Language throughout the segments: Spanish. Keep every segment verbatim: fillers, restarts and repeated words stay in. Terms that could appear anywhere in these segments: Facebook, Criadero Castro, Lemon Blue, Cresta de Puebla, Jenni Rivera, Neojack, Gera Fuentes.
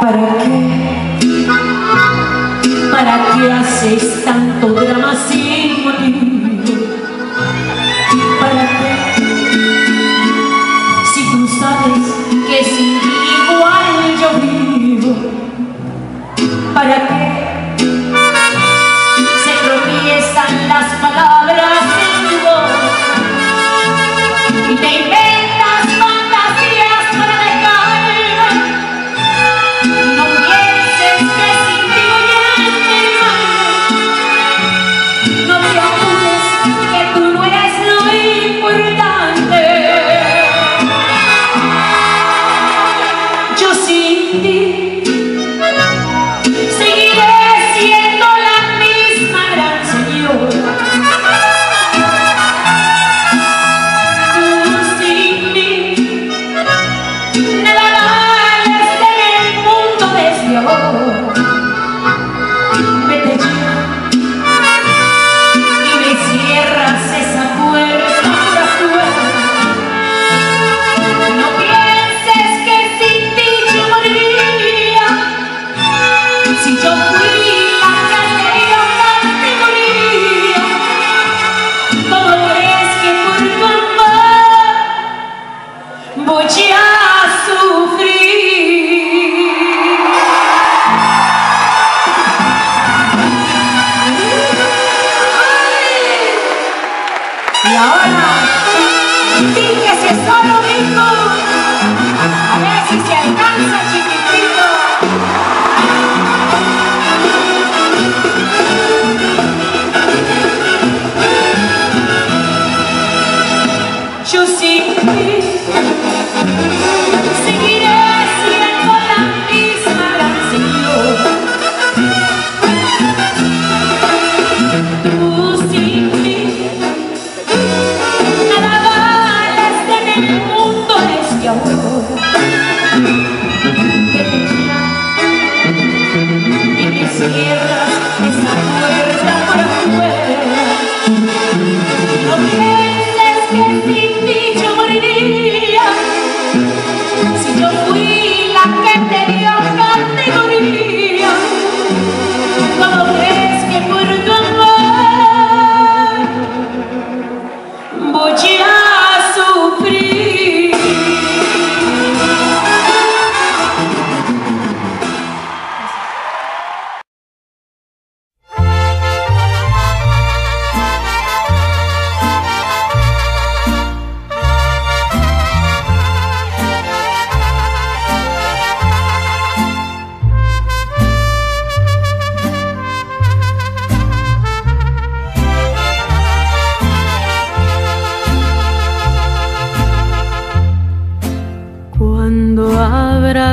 ¿Para qué? ¿Para qué haces tanto drama sin motivo? ¿Para qué? Si tú sabes que sin ti igual yo vivo. ¿Para qué? Se tropiezan las palabras de tu voz y te inventas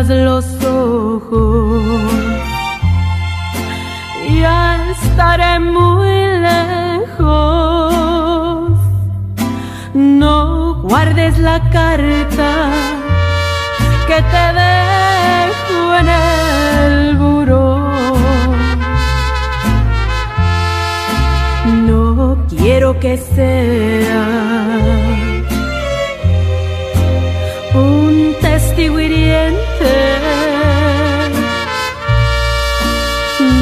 los ojos y estaré muy lejos. No guardes la carta que te dejo en el buró. No quiero que seas un testigo hiriente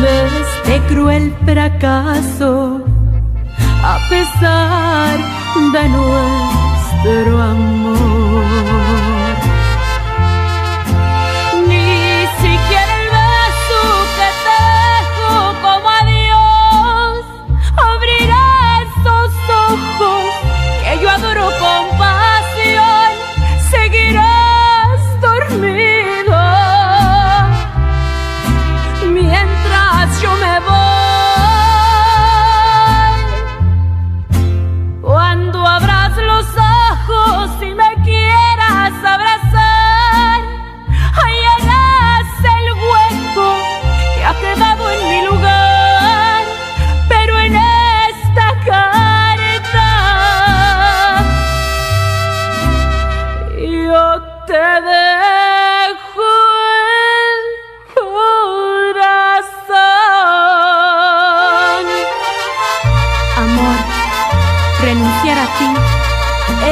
de este cruel fracaso, a pesar de nuestro amor. Ni siquiera el beso que te dejo como adiós abrirá esos ojos que yo adoro con pasión. Seguirás dormido mientras yo me voy. Cuando abras los ojos y me quedas renunciar a ti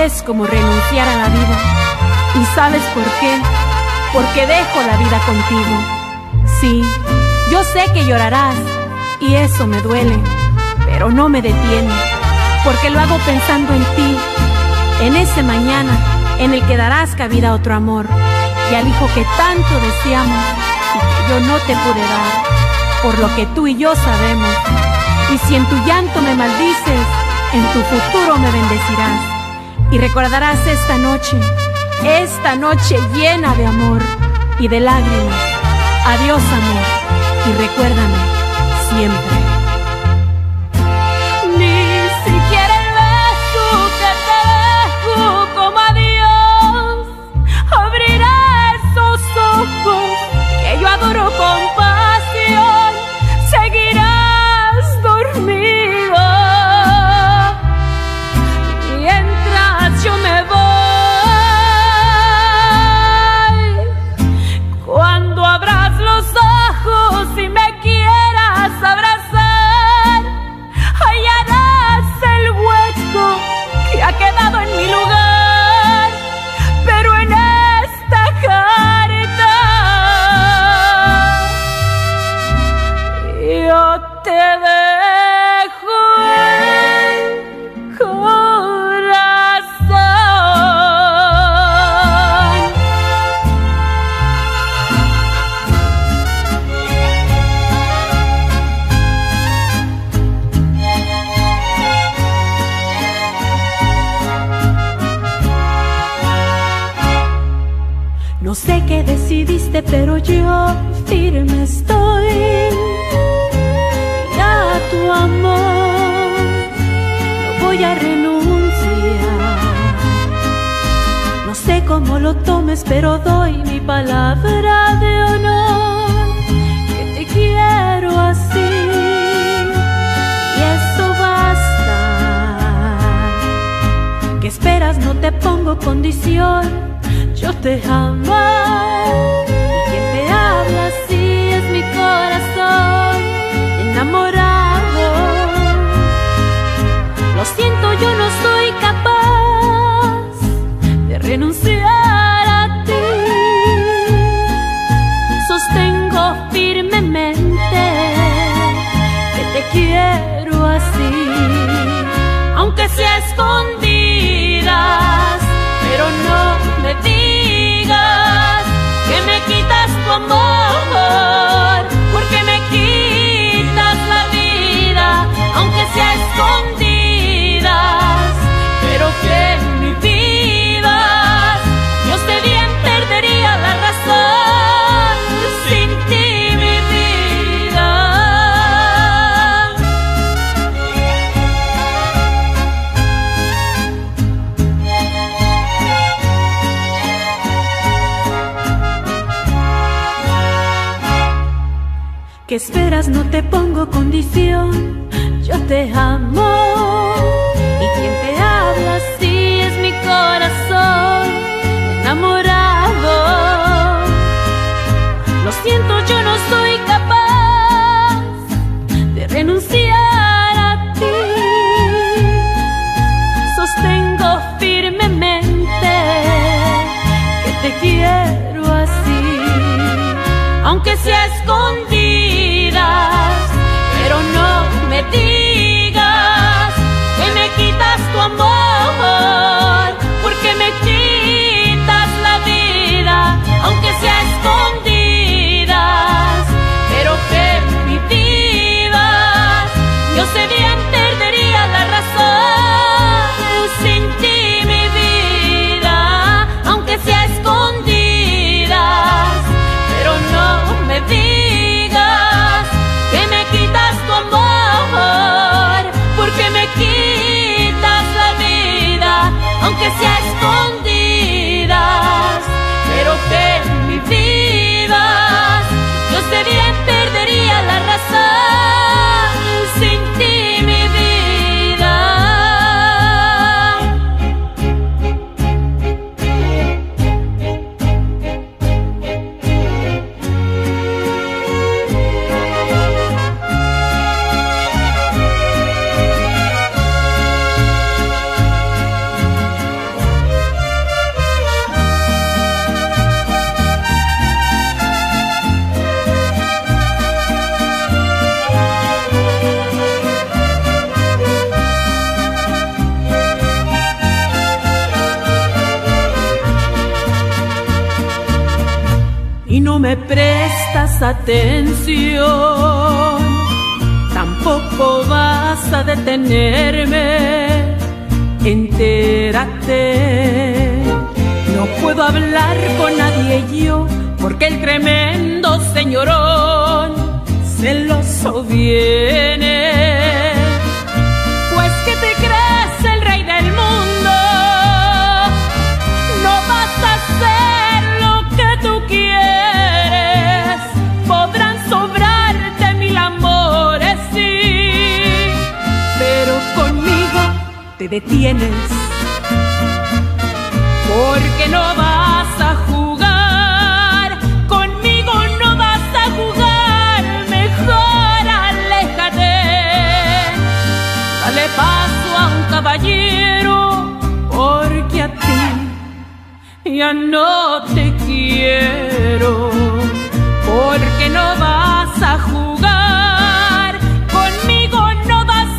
es como renunciar a la vida. ¿Y sabes por qué? Porque dejo la vida contigo. Sí, yo sé que llorarás y eso me duele, pero no me detiene, porque lo hago pensando en ti, en ese mañana en el que darás cabida a otro amor y al hijo que tanto deseamos y que yo no te pude dar, por lo que tú y yo sabemos. Y si en tu llanto me maldices, en tu futuro me bendecirás y recordarás esta noche, esta noche llena de amor y de lágrimas. Adiós, amor, y recuérdame siempre. Ni siquiera el beso que te dejo como adiós abrirá esos ojos que yo adoro con pasión. Seguirás dormido mientras yo me voy. No sé qué decidiste, pero yo firme estoy y a tu amor no voy a renunciar. No sé cómo lo tomes, pero doy mi palabra de honor que te quiero así y eso basta. ¿Qué esperas? No te pongo condición. Yo te amo, y quien te habla así es mi corazón enamorado. Lo siento, yo no soy capaz de renunciar a ti. Sostengo firmemente que te quiero así, aunque sea escondidas, pero no me digas que me quitas tu amor, porque me quitas la vida, aunque sea escondidas, pero que ni vivas. Dios de bien perdería la razón sin ti, mi ¿qué esperas? No te pongo condición. Yo te amo y quien te habla así es mi corazón enamorado. Lo siento, yo no soy capaz de renunciar a ti. Sostengo firmemente que te quiero así, aunque sea escondido, pero no me digas que me quitas tu amor, porque me quitas la vida, aunque sea escondidas, pero que me vivas. Yo sé bien perdería la razón sin ti, mi vida, aunque sea escondidas, pero no me digas que me quitas tu amor. no me prestas atención, tampoco vas a detenerme. Entérate, no puedo hablar con nadie yo, porque el tremendo señorón celoso viene. Pues que te crees el rey del mundo, no vas a hacer lo que tú quieres. Podrán sobrarte mil amores, sí, pero conmigo te detienes, porque no vas a jugar. Paso a un caballero, porque a ti ya no te quiero, porque no vas a jugar, conmigo no vas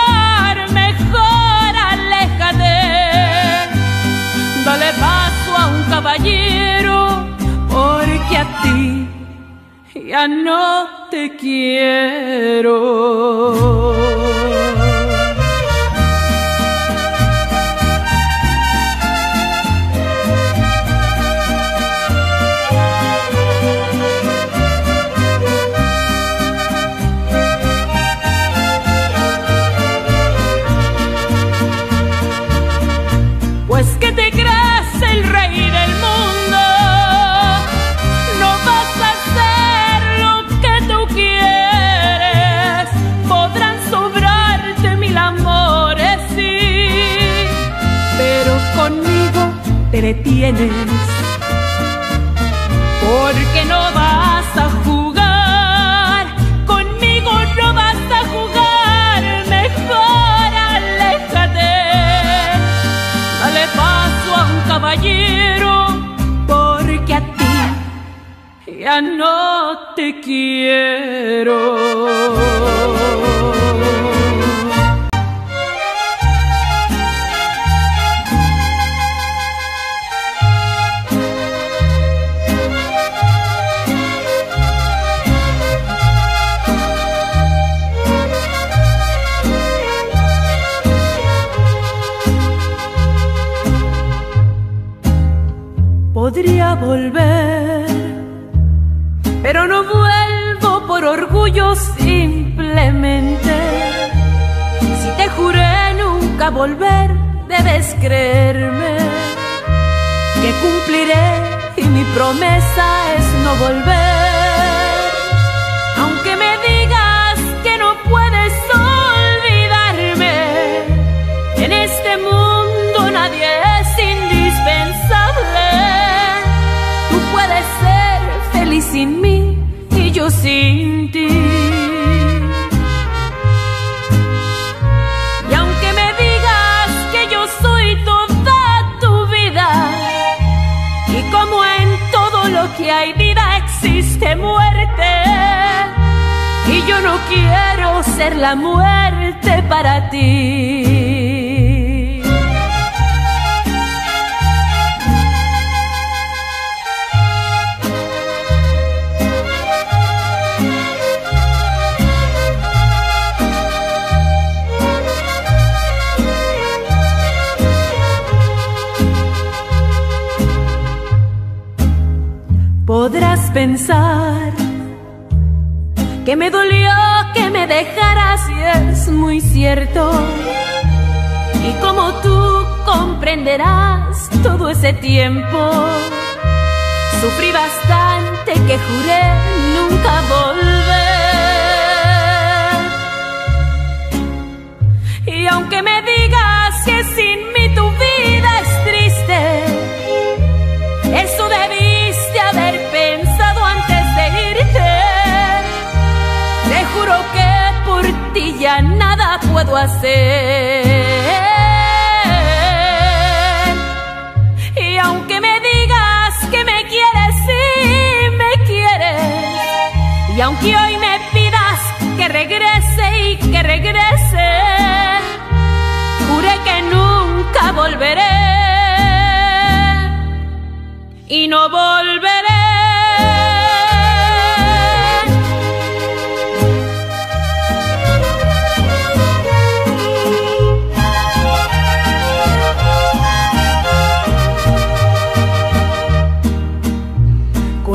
a jugar, mejor aléjate. Dale paso a un caballero, porque a ti ya no te quiero. Te detienes, porque no vas a jugar, conmigo no vas a jugar, mejor aléjate. Dale paso a un caballero, porque a ti ya no te quiero. Podría volver, pero no vuelvo por orgullo simplemente. Si te juré nunca volver, debes creerme que cumpliré y mi promesa es no volver. Aunque me digas que no puedes olvidarme, en este mundo nadie es indispensable. Puedes ser feliz sin mí y yo sin ti. Y aunque me digas que yo soy toda tu vida, y como en todo lo que hay vida existe muerte, y yo no quiero ser la muerte para ti. Podrás pensar que me dolió que me dejaras y es muy cierto. Y como tú comprenderás, todo ese tiempo sufrí bastante que juré nunca volver. Y aunque me digas que sin mí tu vida es triste, eso debí haber pensado antes de irte. Te juro que por ti ya nada puedo hacer. Y aunque me digas que me quieres, sí me quieres, y aunque hoy me pidas que regrese y que regrese, juré que nunca volveré. Y no volveré.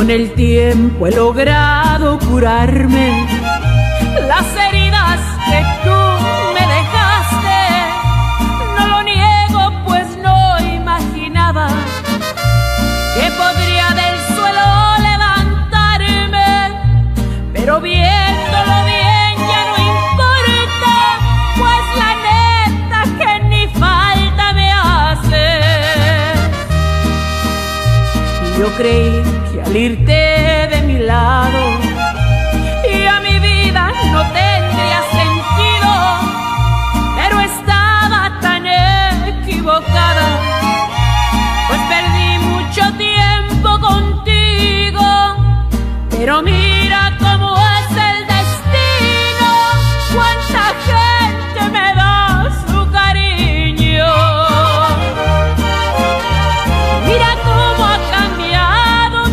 Con el tiempo he logrado curarme las heridas que tú me dejaste. No lo niego, pues no imaginaba que podría del suelo levantarme, pero viéndolo bien ya no importa, pues la neta que ni falta me hace. Y yo creí al irte de mi lado y a mi vida no tendría sentido, pero estaba tan equivocada, pues perdí mucho tiempo contigo. Pero mira cómo es el destino, cuánta gente me da su cariño. Mira cómo ha cambiado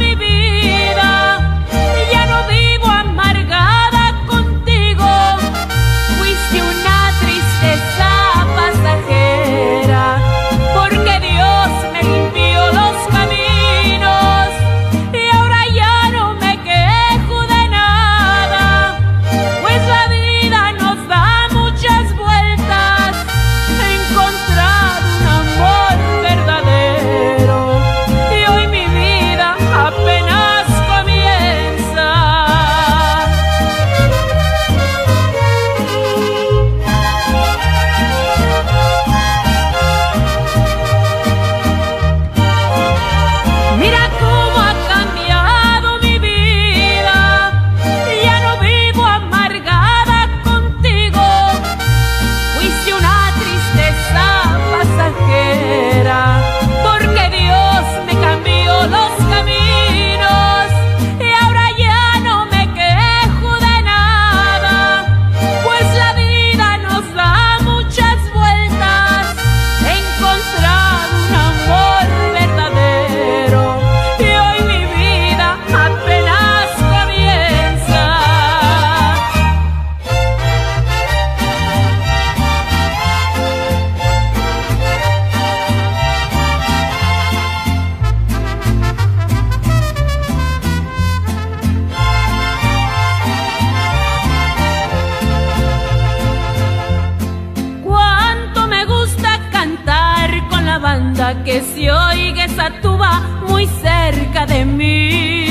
que se oiga esa tuba muy cerca de mí,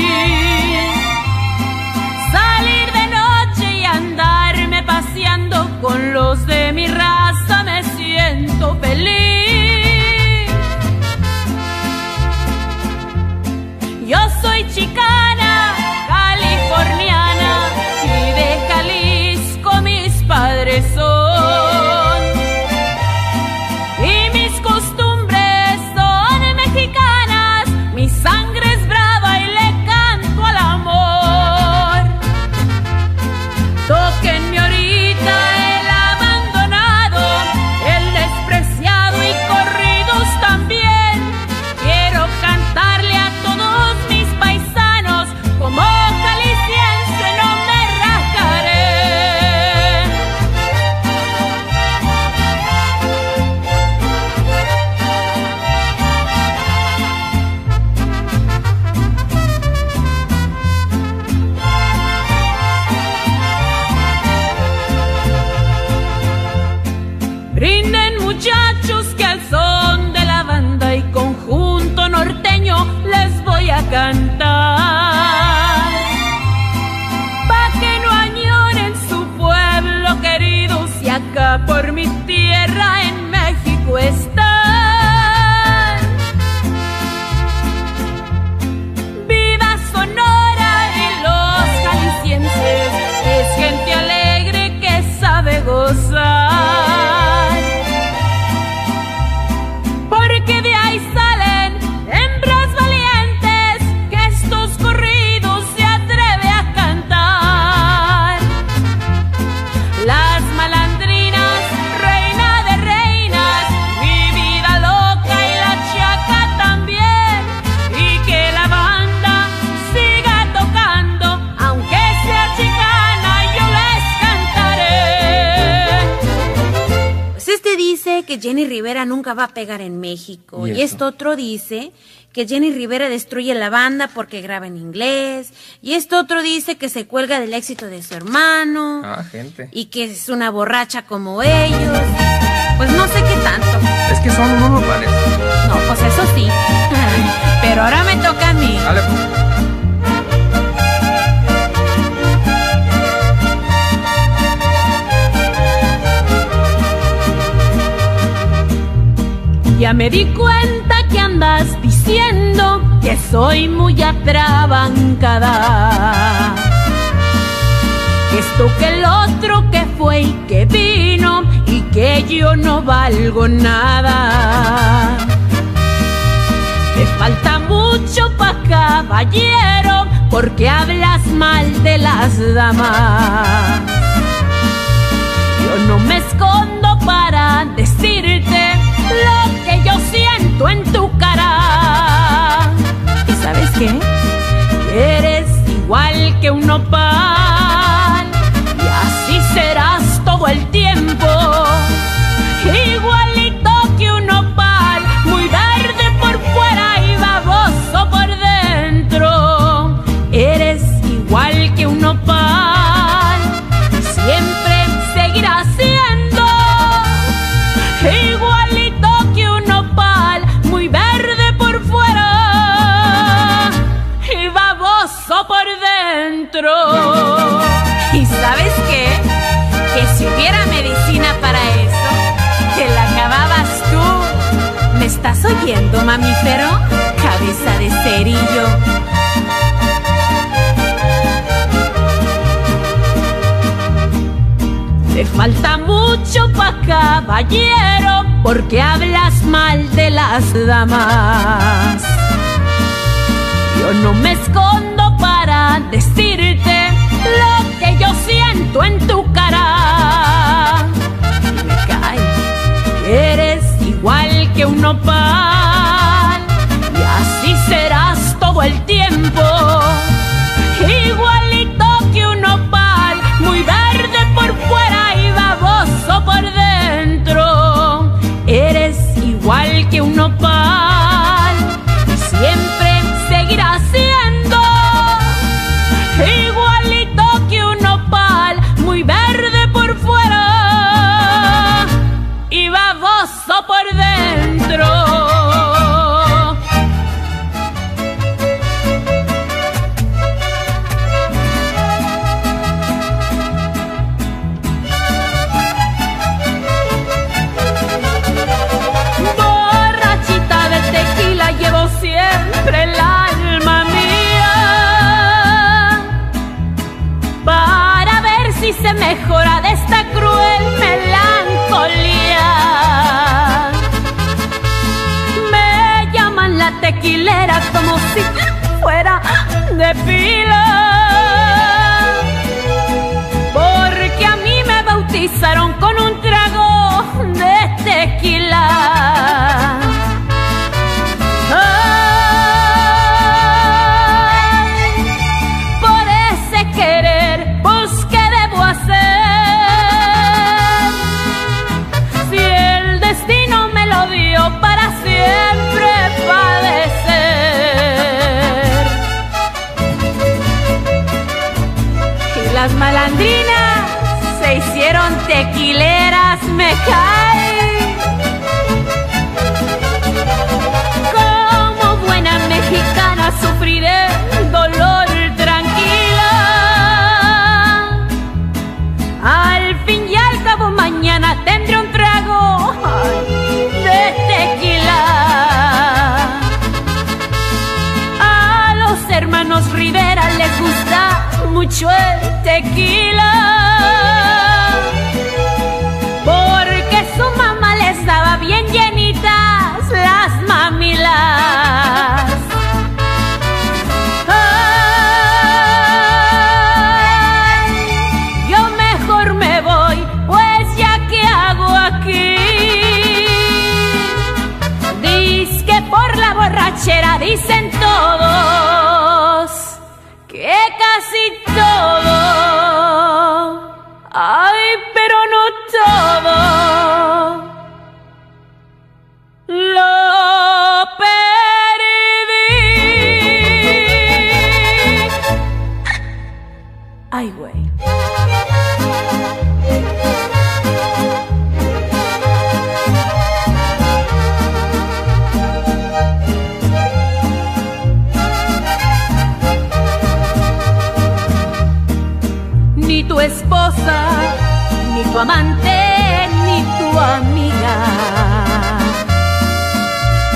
salir de noche y andarme paseando con los de mi raza, me siento feliz. Yo soy chicana, californiana y de Jalisco mis padres son. Y mis costumbres son mexicanas. Jenni Rivera nunca va a pegar en México. Y, y esto otro dice que Jenni Rivera destruye la banda porque graba en inglés. Y esto otro dice que se cuelga del éxito de su hermano. Ah, gente. Y que es una borracha como ellos. Pues no sé qué tanto. Es que son unos locales. No, pues eso sí. Pero ahora me toca a mí. Dale, pues. Ya me di cuenta que andas diciendo que soy muy atrabancada, que esto, que el otro, que fue y que vino, y que yo no valgo nada. Te falta mucho pa' caballero, porque hablas mal de las damas. Yo no me escondo para decirte lo que yo siento en tu cara. ¿Y sabes qué? Eres igual que un nopal, y así serás todo el tiempo, igualito que un nopal, muy verde por fuera y baboso por dentro. Eres igual que un nopal, siempre seguirás siendo igual. ¿Y sabes qué? Que si hubiera medicina para eso, te la acababas tú. ¿Me estás oyendo, mamífero? Cabeza de cerillo. Te falta mucho pa' caballero, porque hablas mal de las damas. Yo no me escondo para decirte lo que yo siento en tu cara. Me cae, eres igual que un nopal, y así serás todo el tiempo, igualito que un nopal, muy verde por fuera y baboso por dentro. Eres igual que un nopal, siempre seguirás siendo igualito que un nopal, muy verde por fuera y baboso por dentro. Borrachita de tequila llevo siempre el alma mía, para ver si se mejora de esta cruel melancolía. Me llaman la tequilera como si fuera de pila, porque a mí me bautizaron con un trago de tequila. Las malandrinas se hicieron tequileras, me cae. Como buena mexicana sufriré dolor tranquila. Al fin y al cabo mañana tendré un trago de tequila. A los hermanos Rivera les gusta mucho el tequila, porque su mamá les daba bien llenitas las mamilas. Ay, yo mejor me voy, pues ya que hago aquí. Dice que por la borrachera dicen todos que casi todo, ay, pero no todo, tu amante ni tu amiga.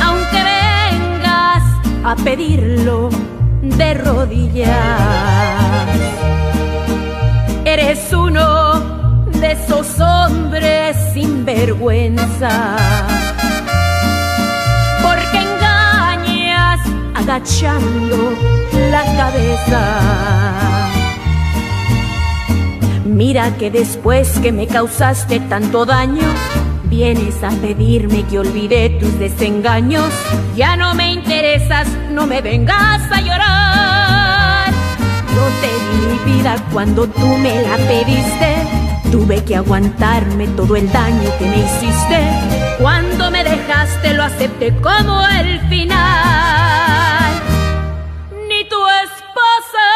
Aunque vengas a pedirlo de rodillas, eres uno de esos hombres sin vergüenza, porque engañas agachando la cabeza. Mira que después que me causaste tanto daño, vienes a pedirme que olvide tus desengaños. Ya no me interesas, no me vengas a llorar. Yo te di mi vida cuando tú me la pediste, tuve que aguantarme todo el daño que me hiciste. Cuando me dejaste lo acepté como el final. Ni tu esposa,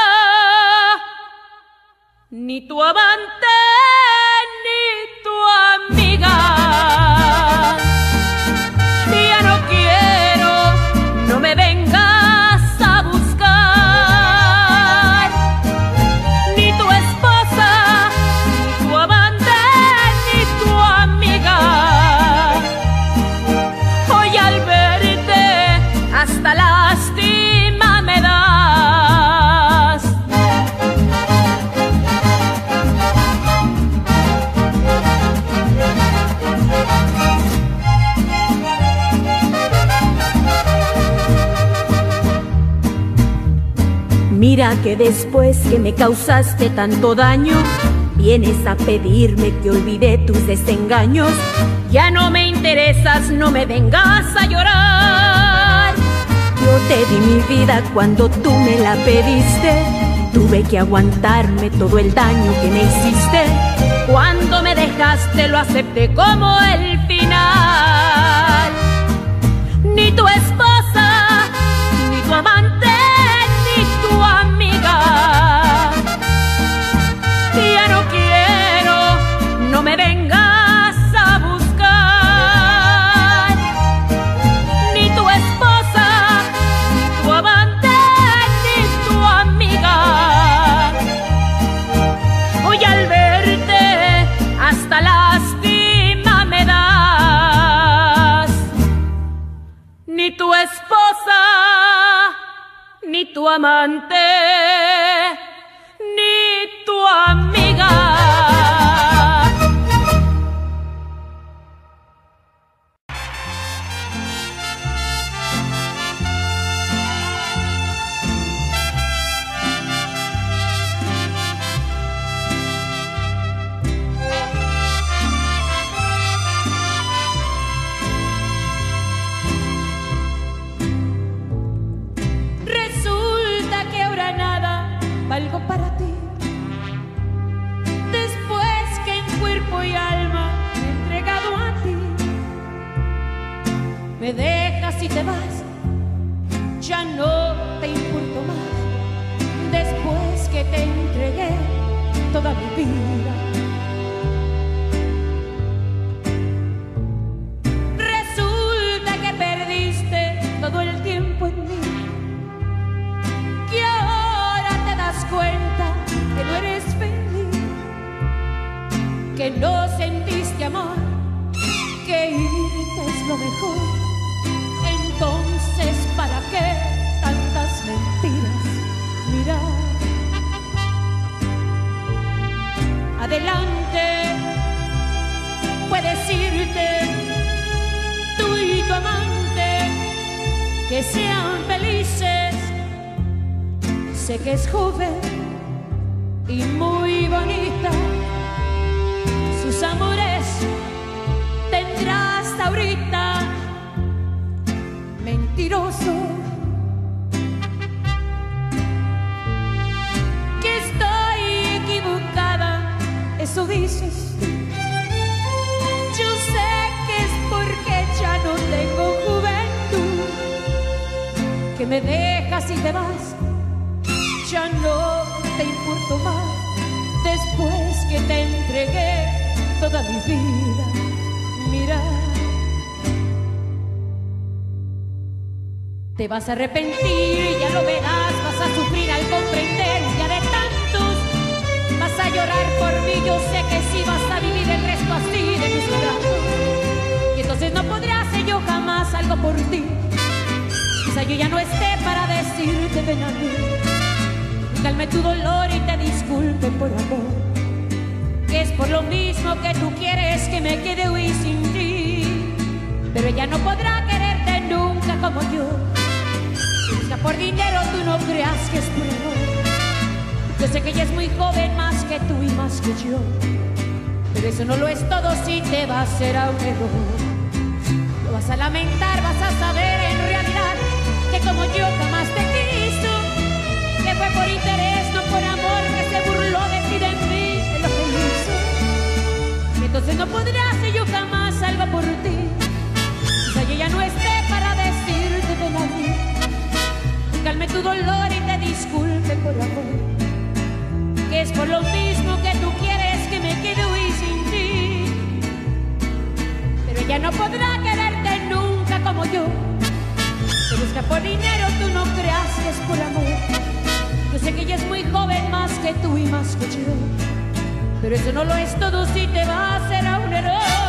ni tu amante, ni tu amiga. Ya no quiero, no me vengas a buscar. Ni tu esposa, ni tu amante, ni tu amiga. Hoy al verte hasta lástima me da. Mira que después que me causaste tanto daño, vienes a pedirme que olvide tus desengaños. Ya no me interesas, no me vengas a llorar. Yo te di mi vida cuando tú me la pediste, tuve que aguantarme todo el daño que me hiciste. Cuando me dejaste lo acepté como el final. Ni tu esposa, ni tu amante, tu amiga. Ya no quiero, no me vengas a buscar. Ni tu esposa, ni tu amante, ni tu amiga. Hoy al verte hasta lástima me das. Ni tu esposa, ni tu amante, ni tu amiga. Algo para ti, después que en cuerpo y alma me he entregado a ti. Me dejas y te vas, ya no te importo más, después que te entregué toda mi vida. Resulta que perdiste todo el tiempo en mí, cuenta que no eres feliz, que no sentiste amor, que irte es lo mejor. Entonces, ¿para qué tantas mentiras? Mira, adelante, puedes irte, tú y tu amante, que sean felices. Sé que es joven y muy bonita, sus amores tendrás ahorita. Mentiroso, que estoy equivocada, eso dices. Yo sé que es porque ya no tengo juventud, que me dejas y te vas, ya no te importo más, después que te entregué toda mi vida. Mira, te vas a arrepentir, ya lo verás, vas a sufrir al comprender, ya de tantos vas a a llorar por mí, yo sé que sí vas a vivir el resto así de mis brazos. Y entonces no podré hacer yo jamás algo por ti. Quizá yo ya no esté para decirte ven a mí. Calme tu dolor y te disculpe por amor. Que es por lo mismo que tú quieres que me quede hoy sin ti. Pero ella no podrá quererte nunca como yo. Busca por dinero, tú no creas que es por amor. Yo sé que ella es muy joven, más que tú y más que yo. Pero eso no lo es todo, si te va a hacer a un error. Lo vas a lamentar, vas a saber en realidad que como yo jamás te quiso, que fue por interés, no por amor, que se burló de ti, de mí, de lo que hizo. Y entonces no podrás y yo jamás salvo por ti. Quizá yo ya no esté para decirte ven a mí. Calme tu dolor y te disculpe por amor. Que es por lo mismo que tú quieres que me quede hoy sin ti. Pero ella no podrá quererte nunca como yo. Te busca por dinero, tú no creas que es por amor. Yo sé que ella es muy joven, más que tú y más que yo. Pero eso no lo es todo, si te va a hacer a un error.